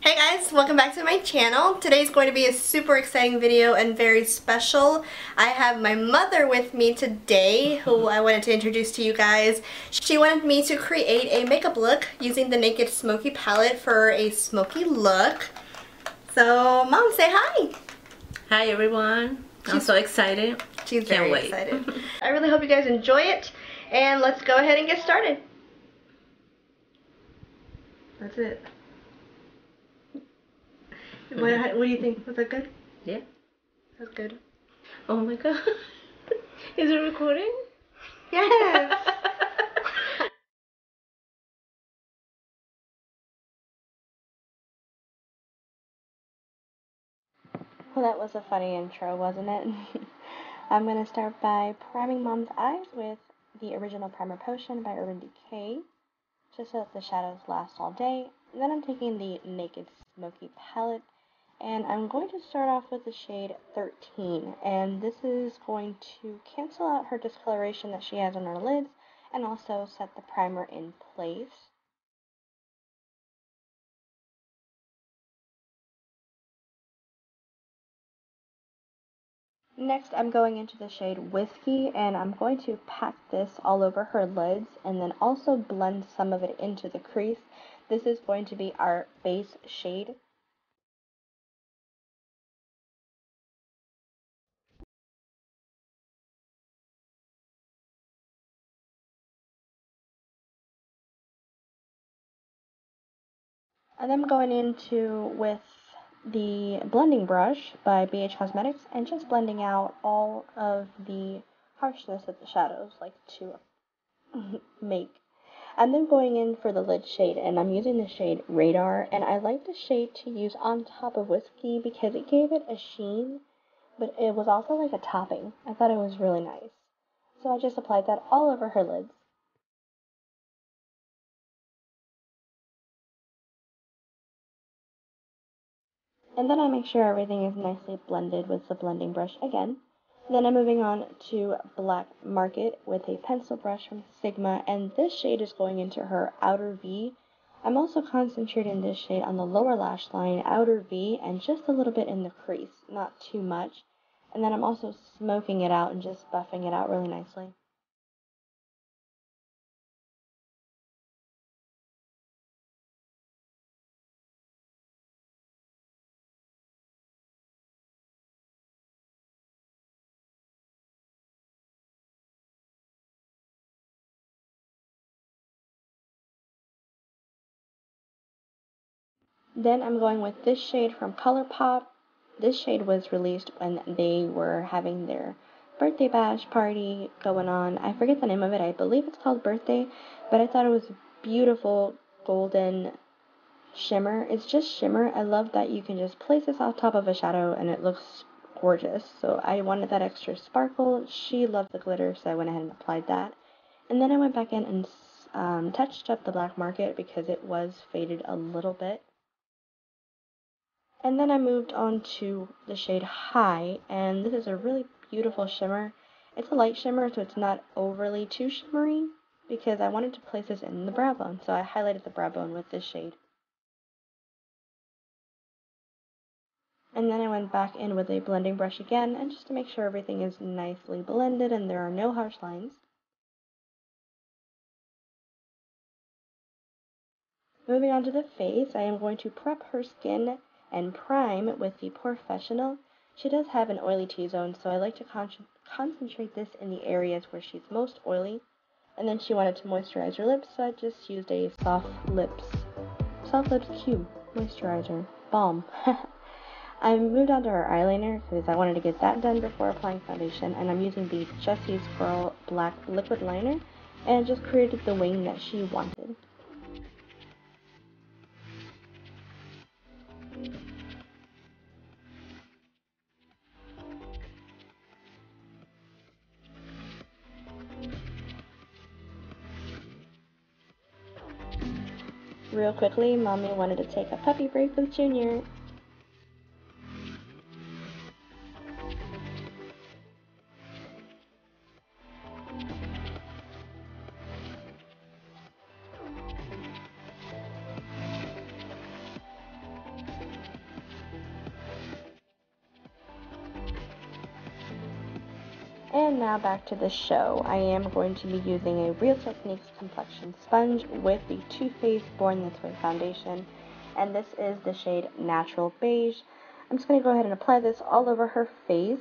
Hey guys, welcome back to my channel. Today's going to be a super exciting video and very special. I have my mother with me today, who I wanted to introduce to you guys. She wanted me to create a makeup look using the Naked Smoky Palette for a smoky look. So, Mom, say hi! Hi everyone. I'm so excited. She's very excited. I really hope you guys enjoy it, and let's go ahead and get started. That's it. What do you think? Was that good? Yeah. That was good. Oh my god. Is it recording? Yes. Well, that was a funny intro, wasn't it? I'm going to start by priming Mom's eyes with the original primer potion by Urban Decay, just so that the shadows last all day. And then I'm taking the Naked Smoky Palette, and I'm going to start off with the shade 13, and this is going to cancel out her discoloration that she has on her lids and also set the primer in place. Next, I'm going into the shade Whiskey, and I'm going to pat this all over her lids and then also blend some of it into the crease. This is going to be our base shade. And I'm going into with the blending brush by BH Cosmetics and just blending out all of the harshness that the shadows like to make. I'm then going in for the lid shade, and I'm using the shade Radar, and I like the shade to use on top of Whiskey because it gave it a sheen, but it was also like a topping. I thought it was really nice. So I just applied that all over her lids. And then I make sure everything is nicely blended with the blending brush again. Then I'm moving on to Black Market with a pencil brush from Sigma, and this shade is going into her outer V. I'm also concentrating this shade on the lower lash line, outer V, and just a little bit in the crease, not too much. And then I'm also smoking it out and just buffing it out really nicely. Then I'm going with this shade from ColourPop. This shade was released when they were having their birthday bash party going on. I forget the name of it. I believe it's called Birthday, but I thought it was a beautiful golden shimmer. It's just shimmer. I love that you can just place this off top of a shadow and it looks gorgeous. So I wanted that extra sparkle. She loved the glitter, so I went ahead and applied that. And then I went back in and touched up the Black Market because it was faded a little bit. And then I moved on to the shade High, and this is a really beautiful shimmer. It's a light shimmer, so it's not overly too shimmery, because I wanted to place this in the brow bone, so I highlighted the brow bone with this shade. And then I went back in with a blending brush again, and just to make sure everything is nicely blended and there are no harsh lines. Moving on to the face, I am going to prep her skin and prime with the POREfessional. She does have an oily T-zone, so I like to concentrate this in the areas where she's most oily. And then she wanted to moisturize her lips, so I just used a Soft Lips Cube Moisturizer Balm. I moved on to her eyeliner because I wanted to get that done before applying foundation, and I'm using the Jessie's Girl Black Liquid Liner, and just created the wing that she wanted. Real quickly, Mommy wanted to take a puppy break with Junior. And now back to the show. I am going to be using a Real Techniques complexion sponge with the Too Faced Born This Way foundation. And this is the shade Natural Beige. I'm just going to go ahead and apply this all over her face.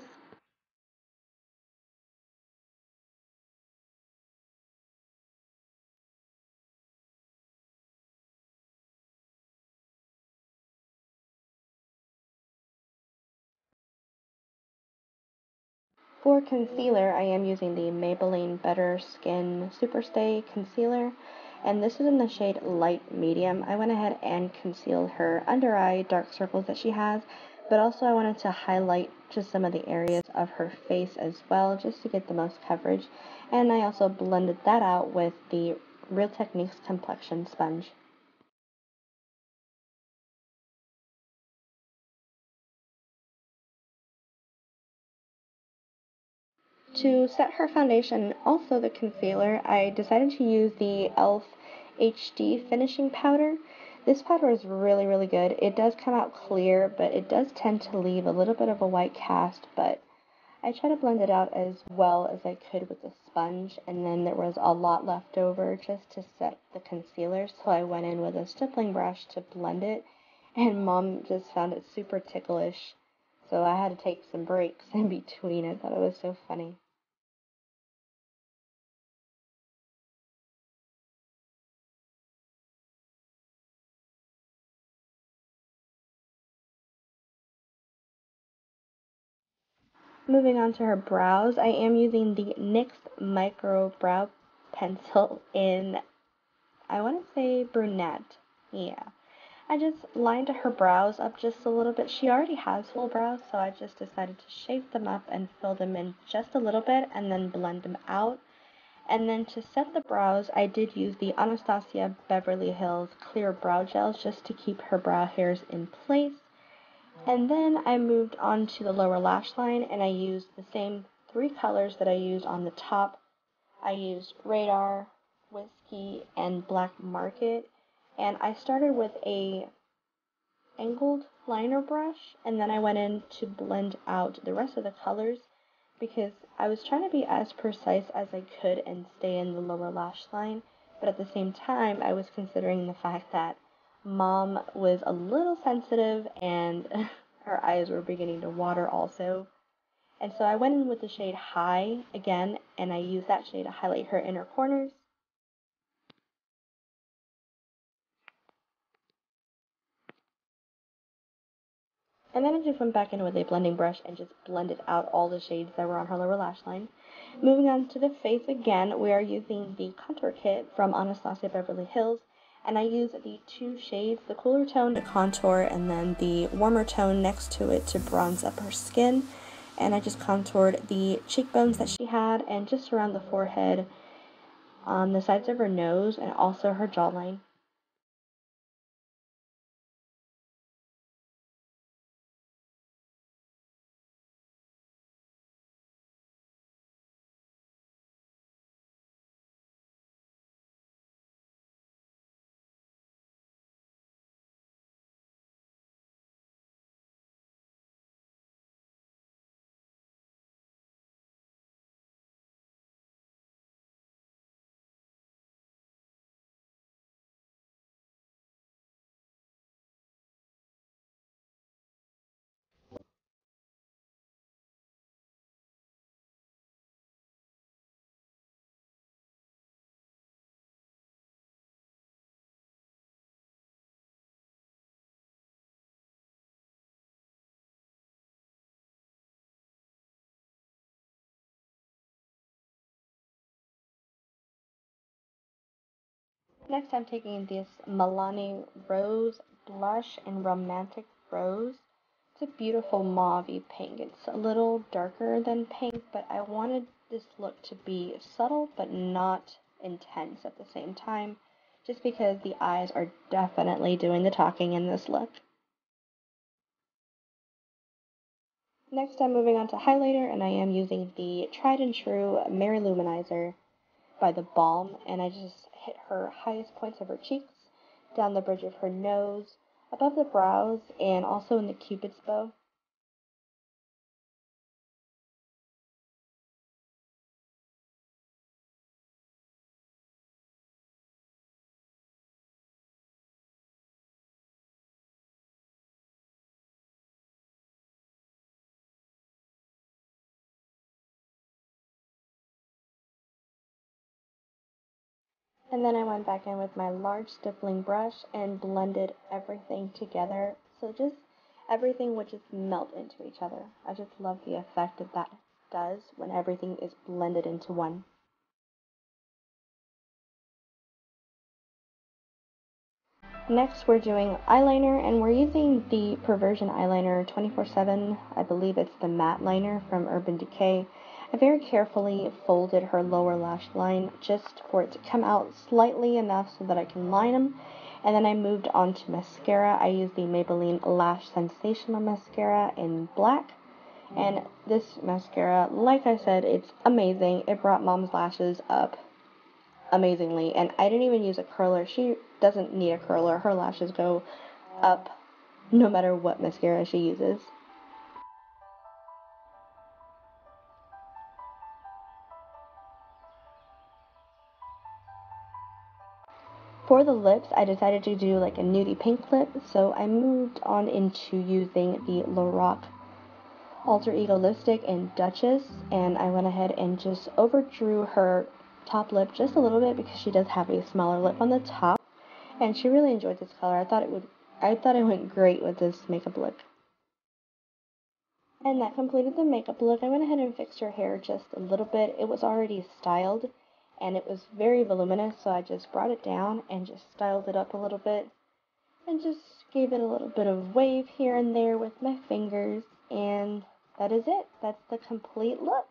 For concealer, I am using the Maybelline Better Skin Superstay Concealer, and this is in the shade Light Medium. I went ahead and concealed her under eye dark circles that she has, but also I wanted to highlight just some of the areas of her face as well, just to get the most coverage. And I also blended that out with the Real Techniques Complexion Sponge. To set her foundation and also the concealer, I decided to use the e.l.f. HD finishing powder. This powder is really, really good. It does come out clear, but it does tend to leave a little bit of a white cast, but I try to blend it out as well as I could with the sponge, and then there was a lot left over just to set the concealer, so I went in with a stippling brush to blend it, and Mom just found it super ticklish, so I had to take some breaks in between. I thought it was so funny. Moving on to her brows, I am using the NYX Micro Brow Pencil in, I want to say, brunette. Yeah. I just lined her brows up just a little bit. She already has full brows, so I just decided to shape them up and fill them in just a little bit and then blend them out. And then to set the brows, I did use the Anastasia Beverly Hills Clear Brow Gels just to keep her brow hairs in place. And then I moved on to the lower lash line, and I used the same three colors that I used on the top. I used Radar, Whiskey, and Black Market. And I started with a angled liner brush, and then I went in to blend out the rest of the colors because I was trying to be as precise as I could and stay in the lower lash line. But at the same time, I was considering the fact that Mom was a little sensitive and her eyes were beginning to water also. And so I went in with the shade High again, and I used that shade to highlight her inner corners. And then I just went back in with a blending brush and just blended out all the shades that were on her lower lash line. Moving on to the face again, we are using the contour kit from Anastasia Beverly Hills. And I use the two shades, the cooler tone to contour and then the warmer tone next to it to bronze up her skin. And I just contoured the cheekbones that she had and just around the forehead, on the sides of her nose, and also her jawline. Next, I'm taking this Milani Rose Blush in Romantic Rose. It's a beautiful mauvey pink. It's a little darker than pink, but I wanted this look to be subtle but not intense at the same time, just because the eyes are definitely doing the talking in this look. Next, I'm moving on to highlighter, and I am using the tried and true Mary Luminizer by the Balm, and I just hit her highest points of her cheeks, down the bridge of her nose, above the brows, and also in the Cupid's bow. And then I went back in with my large stippling brush and blended everything together. So just everything would just melt into each other. I just love the effect that that does when everything is blended into one. Next we're doing eyeliner, and we're using the Perversion Eyeliner 24/7. I believe it's the matte liner from Urban Decay. I very carefully folded her lower lash line just for it to come out slightly enough so that I can line them. And then I moved on to mascara. I used the Maybelline Lash Sensational Mascara in black. And this mascara, like I said, it's amazing. It brought Mom's lashes up amazingly, and I didn't even use a curler. She doesn't need a curler. Her lashes go up no matter what mascara she uses. For the lips, I decided to do like a nudie pink lip, so I moved on into using the Lorac Alter Ego lipstick in Duchess, and I went ahead and just overdrew her top lip just a little bit because she does have a smaller lip on the top, and she really enjoyed this color. I thought it went great with this makeup look. And that completed the makeup look. I went ahead and fixed her hair just a little bit. It was already styled and it was very voluminous, so I just brought it down and just styled it up a little bit and just gave it a little bit of wave here and there with my fingers, and that is it. That's the complete look.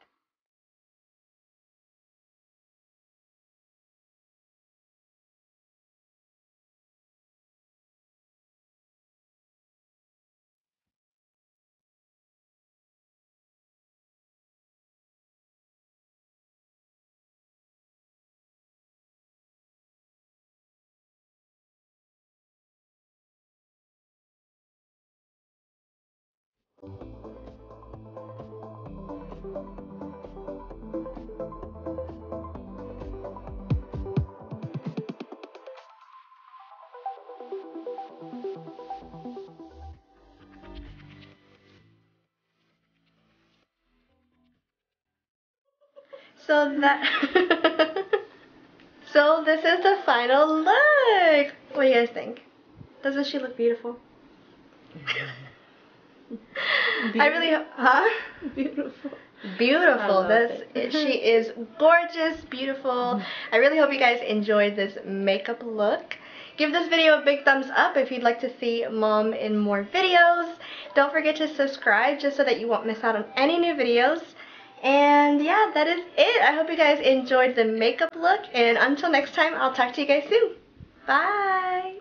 So this is the final look. What do you guys think? Doesn't she look beautiful? Beautiful. I really, Beautiful. Beautiful. That's it. She is gorgeous, beautiful. I really hope you guys enjoyed this makeup look. Give this video a big thumbs up if you'd like to see Mom in more videos. Don't forget to subscribe just so that you won't miss out on any new videos. And yeah, that is it. I hope you guys enjoyed the makeup look, and until next time, I'll talk to you guys soon. Bye!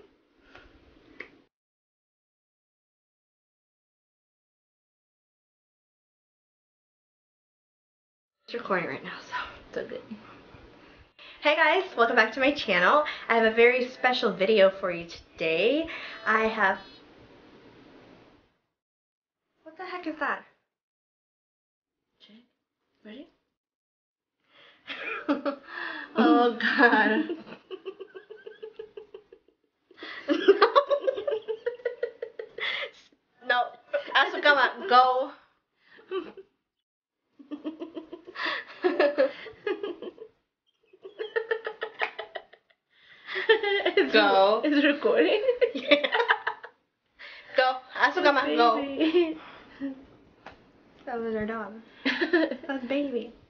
It's recording right now, so it's so good. Hey guys, welcome back to my channel. I have a very special video for you today. I have... What the heck is that? Ready? Oh God. No. Asu, come on, go. Go. Is it recording? Yeah. Go. Asu, come on, go. That was our dog. That's baby.